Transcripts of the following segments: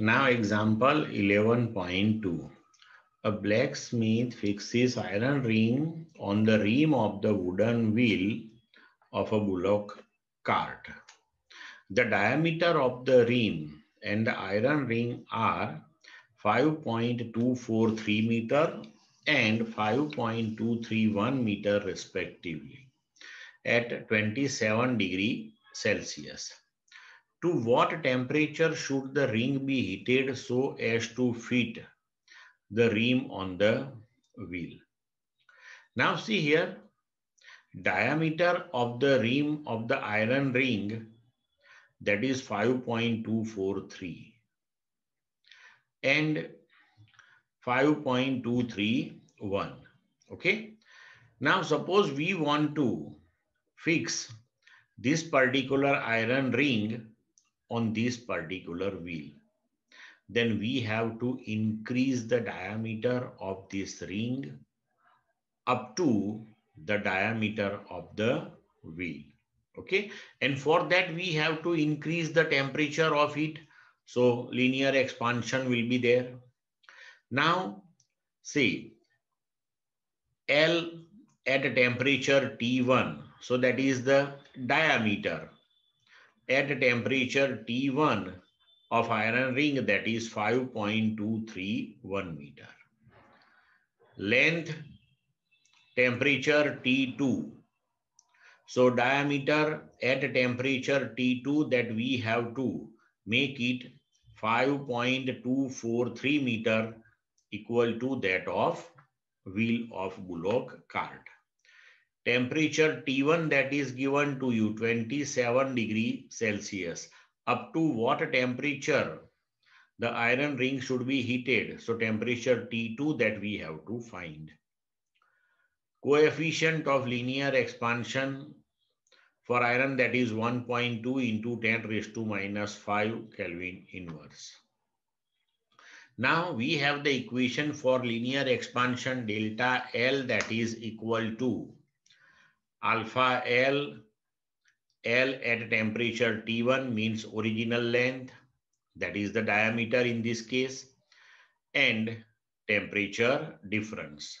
Now example 11.2. A blacksmith fixes iron ring on the rim of the wooden wheel of a bullock cart. The diameter of the rim and the iron ring are 5.243 meter and 5.231 meter respectively at 27 degree Celsius. To what temperature should the ring be heated so as to fit the rim on the wheel? Now see here, diameter of the rim of the iron ring, that is 5.243 and 5.231. Okay. Now suppose we want to fix this particular iron ring on this particular wheel, then we have to increase the diameter of this ring up to the diameter of the wheel. Okay, and for that we have to increase the temperature of it, so linear expansion will be there. Now see, L at a temperature T1, so that is the diameter at a temperature T1 of iron ring, that is 5.231 meter. Length temperature T2, so diameter at a temperature T2, that we have to make it 5.243 meter, equal to that of wheel of bullock cart. Temperature T1, that is given to you, 27 degree Celsius. Up to what temperature the iron ring should be heated? So temperature T2, that we have to find. Coefficient of linear expansion for iron, that is 1.2 into 10 raised to minus 5 Kelvin inverse. Now we have the equation for linear expansion delta L, that is equal to alpha L, L at temperature T1 means original length, that is the diameter in this case, and temperature difference.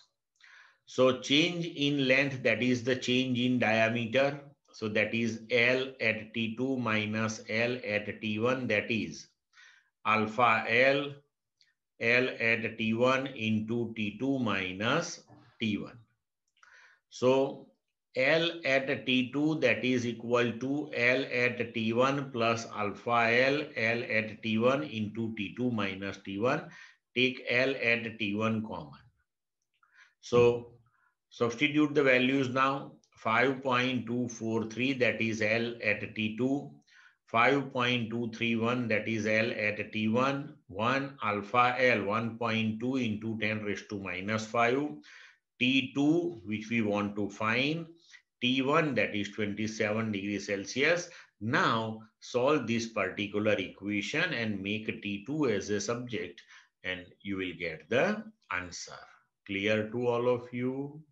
So change in length, that is the change in diameter, so that is L at T2 minus L at T1, that is alpha L, L at T1 into T2 minus T1. So L at T2, that is equal to L at T1 plus alpha L, L at T1 into T2 minus T1. Take L at T1 common. So substitute the values now. 5.243, that is L at T2. 5.231, that is L at T1. 1 alpha L, 1.2 into 10 raised to minus 5. T2, which we want to find. T1, that is 27 degrees Celsius. Now solve this particular equation and make T2 as a subject and you will get the answer. Clear to all of you?